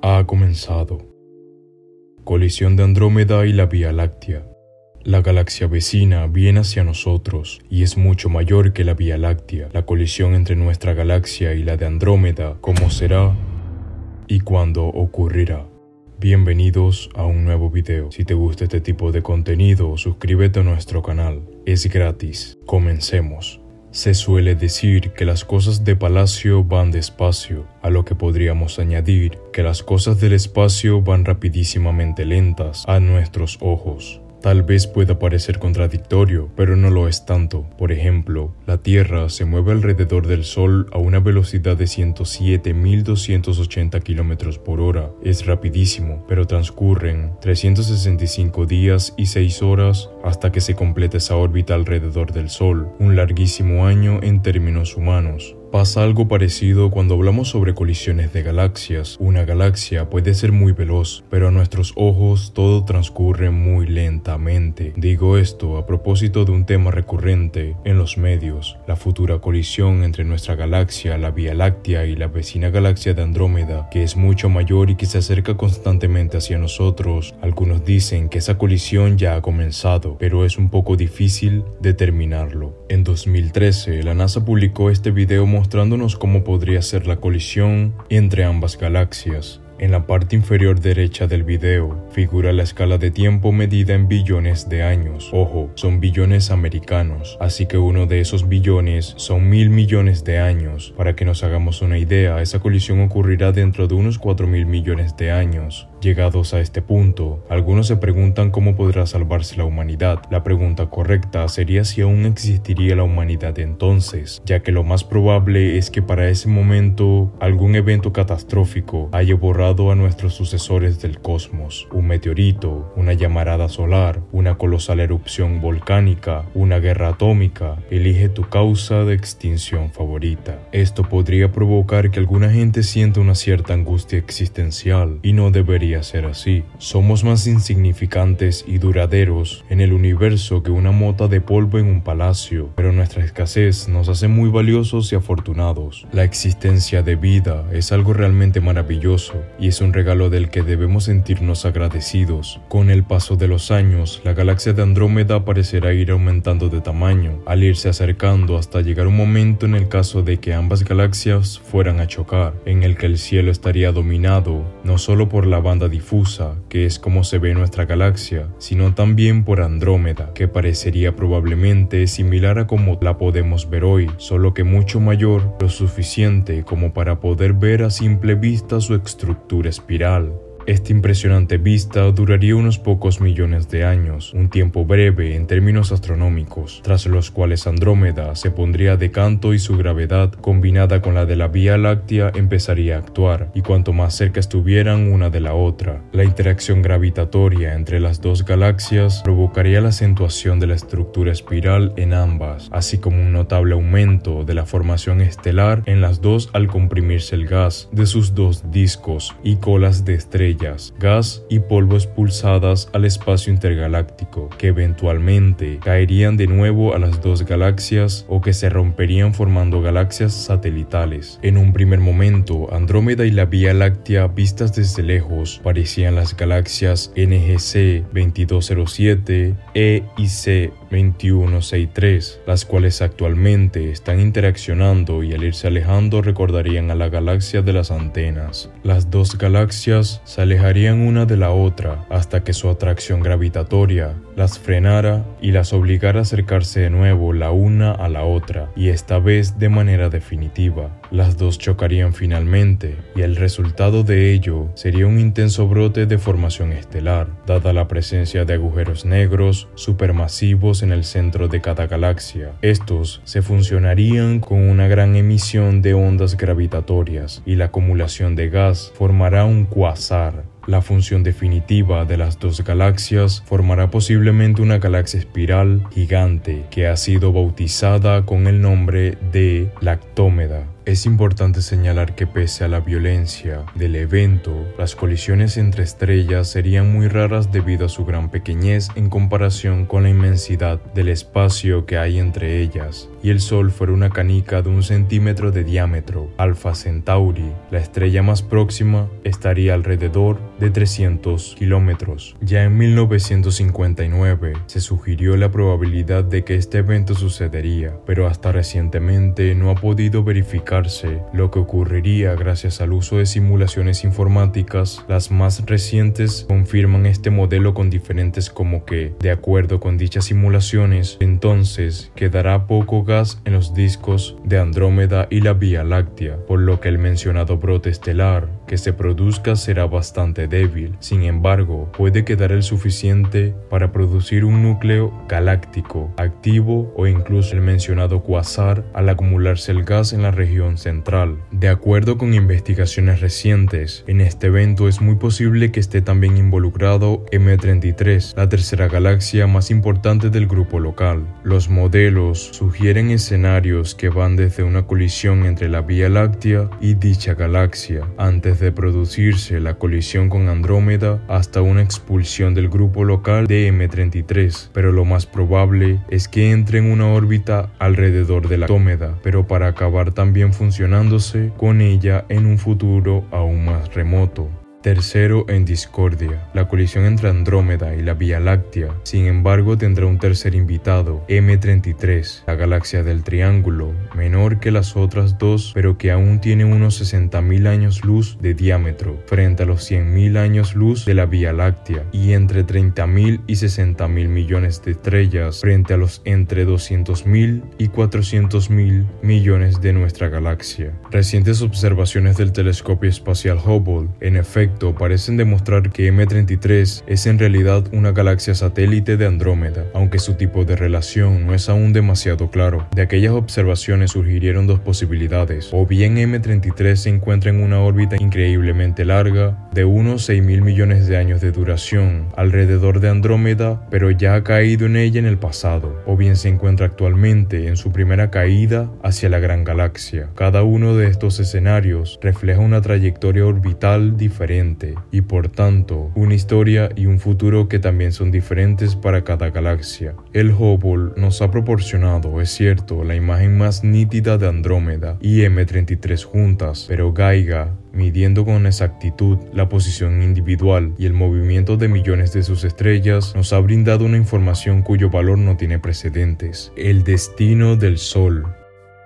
Ha comenzado. Colisión de Andrómeda y la Vía Láctea. La galaxia vecina viene hacia nosotros y es mucho mayor que la Vía Láctea. La colisión entre nuestra galaxia y la de Andrómeda, ¿cómo será y cuándo ocurrirá? Bienvenidos a un nuevo video. Si te gusta este tipo de contenido, suscríbete a nuestro canal. Es gratis. Comencemos. Se suele decir que las cosas de palacio van despacio, a lo que podríamos añadir que las cosas del espacio van rapidísimamente lentas a nuestros ojos. Tal vez pueda parecer contradictorio, pero no lo es tanto. Por ejemplo, la Tierra se mueve alrededor del Sol a una velocidad de 107.280 km por hora. Es rapidísimo, pero transcurren 365 días y 6 horas hasta que se complete esa órbita alrededor del Sol, un larguísimo año en términos humanos. Pasa algo parecido cuando hablamos sobre colisiones de galaxias. Una galaxia puede ser muy veloz, pero a nuestros ojos todo transcurre muy lentamente. Digo esto a propósito de un tema recurrente en los medios, la futura colisión entre nuestra galaxia, la Vía Láctea y la vecina galaxia de Andrómeda, que es mucho mayor y que se acerca constantemente hacia nosotros. Algunos dicen que esa colisión ya ha comenzado, pero es un poco difícil determinarlo. En 2013, la NASA publicó este video mostrándonos cómo podría ser la colisión entre ambas galaxias. En la parte inferior derecha del video figura la escala de tiempo medida en billones de años. Ojo, son billones americanos, así que uno de esos billones son 1000 millones de años. Para que nos hagamos una idea, esa colisión ocurrirá dentro de unos 4000 millones de años. Llegados a este punto, algunos se preguntan cómo podrá salvarse la humanidad. La pregunta correcta sería si aún existiría la humanidad entonces, ya que lo más probable es que para ese momento algún evento catastrófico haya borrado a nuestros sucesores del cosmos. Un meteorito, una llamarada solar, una colosal erupción volcánica, una guerra atómica. Elige tu causa de extinción favorita. Esto podría provocar que alguna gente sienta una cierta angustia existencial, y no debería ser así. Somos más insignificantes y duraderos en el universo que una mota de polvo en un palacio, pero nuestra escasez nos hace muy valiosos y afortunados. La existencia de vida es algo realmente maravilloso y es un regalo del que debemos sentirnos agradecidos. Con el paso de los años, la galaxia de Andrómeda parecerá ir aumentando de tamaño, al irse acercando hasta llegar un momento, en el caso de que ambas galaxias fueran a chocar, en el que el cielo estaría dominado no solo por la banda difusa, que es como se ve nuestra galaxia, sino también por Andrómeda, que parecería probablemente similar a como la podemos ver hoy, solo que mucho mayor, lo suficiente como para poder ver a simple vista su estructura espiral. Esta impresionante vista duraría unos pocos millones de años, un tiempo breve en términos astronómicos, tras los cuales Andrómeda se pondría de canto y su gravedad, combinada con la de la Vía Láctea, empezaría a actuar, y cuanto más cerca estuvieran una de la otra, la interacción gravitatoria entre las dos galaxias provocaría la acentuación de la estructura espiral en ambas, así como un notable aumento de la formación estelar en las dos al comprimirse el gas de sus dos discos y colas de estrellas, gas y polvo expulsadas al espacio intergaláctico, que eventualmente caerían de nuevo a las dos galaxias o que se romperían formando galaxias satelitales. En un primer momento, Andrómeda y la Vía Láctea vistas desde lejos parecían las galaxias NGC 2207 e y C 2163, las cuales actualmente están interaccionando y al irse alejando recordarían a la galaxia de las antenas. Las dos galaxias se alejarían una de la otra hasta que su atracción gravitatoria las frenara y las obligara a acercarse de nuevo la una a la otra, y esta vez de manera definitiva. Las dos chocarían finalmente, y el resultado de ello sería un intenso brote de formación estelar, dada la presencia de agujeros negros supermasivos en el centro de cada galaxia. Estos se fusionarían con una gran emisión de ondas gravitatorias, y la acumulación de gas formará un cuásar. La función definitiva de las dos galaxias formará posiblemente una galaxia espiral gigante que ha sido bautizada con el nombre de Lactómeda. Es importante señalar que pese a la violencia del evento, las colisiones entre estrellas serían muy raras debido a su gran pequeñez en comparación con la inmensidad del espacio que hay entre ellas, y el Sol fuera una canica de 1 centímetro de diámetro. Alfa Centauri, la estrella más próxima, estaría alrededor de 300 kilómetros. Ya en 1959 se sugirió la probabilidad de que este evento sucedería, pero hasta recientemente no ha podido verificar lo que ocurriría gracias al uso de simulaciones informáticas. Las más recientes confirman este modelo con diferentes como que, de acuerdo con dichas simulaciones, entonces quedará poco gas en los discos de Andrómeda y la Vía Láctea, por lo que el mencionado brote estelar que se produzca será bastante débil. Sin embargo, puede quedar el suficiente para producir un núcleo galáctico activo o incluso el mencionado cuásar al acumularse el gas en la región central. De acuerdo con investigaciones recientes, en este evento es muy posible que esté también involucrado M33, la tercera galaxia más importante del grupo local. Los modelos sugieren escenarios que van desde una colisión entre la Vía Láctea y dicha galaxia, antes de producirse la colisión con Andrómeda, hasta una expulsión del grupo local de M33, pero lo más probable es que entre en una órbita alrededor de la Lactómeda, pero para acabar también funcionándose con ella en un futuro aún más remoto. Tercero en discordia, la colisión entre Andrómeda y la Vía Láctea, sin embargo, tendrá un tercer invitado, M33, la galaxia del triángulo, menor que las otras dos, pero que aún tiene unos 60.000 años luz de diámetro, frente a los 100.000 años luz de la Vía Láctea, y entre 30.000 y 60.000 millones de estrellas, frente a los entre 200.000 y 400.000 millones de nuestra galaxia. Recientes observaciones del telescopio espacial Hubble, en efecto, parecen demostrar que M33 es en realidad una galaxia satélite de Andrómeda, aunque su tipo de relación no es aún demasiado claro. De aquellas observaciones surgieron dos posibilidades: o bien M33 se encuentra en una órbita increíblemente larga, de unos 6.000 millones de años de duración, alrededor de Andrómeda, pero ya ha caído en ella en el pasado, o bien se encuentra actualmente en su primera caída hacia la gran galaxia. Cada uno de estos escenarios refleja una trayectoria orbital diferente, y por tanto, una historia y un futuro que también son diferentes para cada galaxia. El Hubble nos ha proporcionado, es cierto, la imagen más nítida de Andrómeda y M33 juntas, pero Gaia, midiendo con exactitud la posición individual y el movimiento de millones de sus estrellas, nos ha brindado una información cuyo valor no tiene precedentes: el destino del Sol.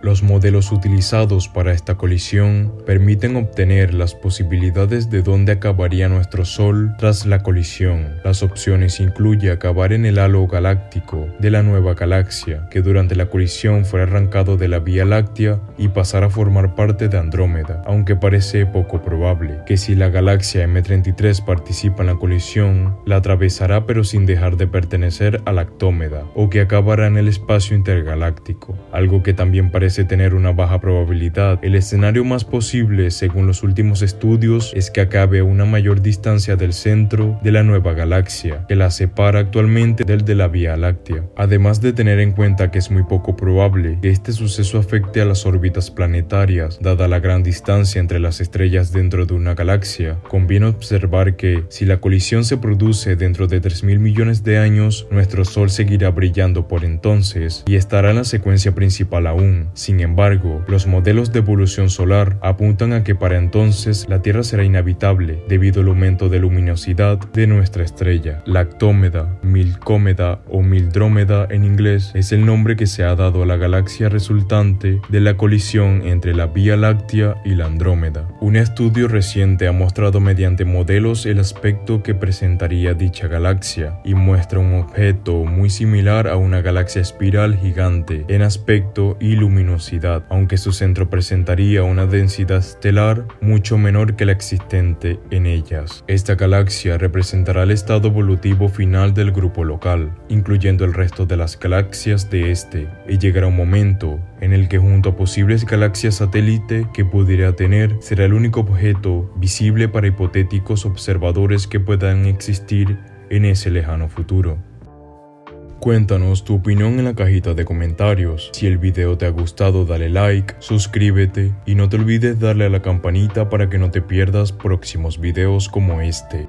Los modelos utilizados para esta colisión permiten obtener las posibilidades de dónde acabaría nuestro Sol tras la colisión. Las opciones incluyen acabar en el halo galáctico de la nueva galaxia, que durante la colisión fuera arrancado de la Vía Láctea y pasar a formar parte de Andrómeda, aunque parece poco probable, que si la galaxia M33 participa en la colisión, la atravesará pero sin dejar de pertenecer a Lactómeda, o que acabará en el espacio intergaláctico, algo que también parece tener una baja probabilidad. El escenario más posible, según los últimos estudios, es que acabe a una mayor distancia del centro de la nueva galaxia, que la separa actualmente del de la Vía Láctea. Además de tener en cuenta que es muy poco probable que este suceso afecte a las órbitas planetarias, dada la gran distancia entre las estrellas dentro de una galaxia, conviene observar que, si la colisión se produce dentro de 3.000 millones de años, nuestro Sol seguirá brillando por entonces y estará en la secuencia principal aún. Sin embargo, los modelos de evolución solar apuntan a que para entonces la Tierra será inhabitable debido al aumento de luminosidad de nuestra estrella. Lactómeda, Milcómeda o Mildrómeda en inglés es el nombre que se ha dado a la galaxia resultante de la colisión entre la Vía Láctea y la Andrómeda. Un estudio reciente ha mostrado mediante modelos el aspecto que presentaría dicha galaxia y muestra un objeto muy similar a una galaxia espiral gigante en aspecto y luminosidad, aunque su centro presentaría una densidad estelar mucho menor que la existente en ellas. Esta galaxia representará el estado evolutivo final del grupo local, incluyendo el resto de las galaxias de este, y llegará un momento en el que, junto a posibles galaxias satélite que pudiera tener, será el único objeto visible para hipotéticos observadores que puedan existir en ese lejano futuro. Cuéntanos tu opinión en la cajita de comentarios. Si el video te ha gustado, dale like, suscríbete y no te olvides darle a la campanita para que no te pierdas próximos videos como este.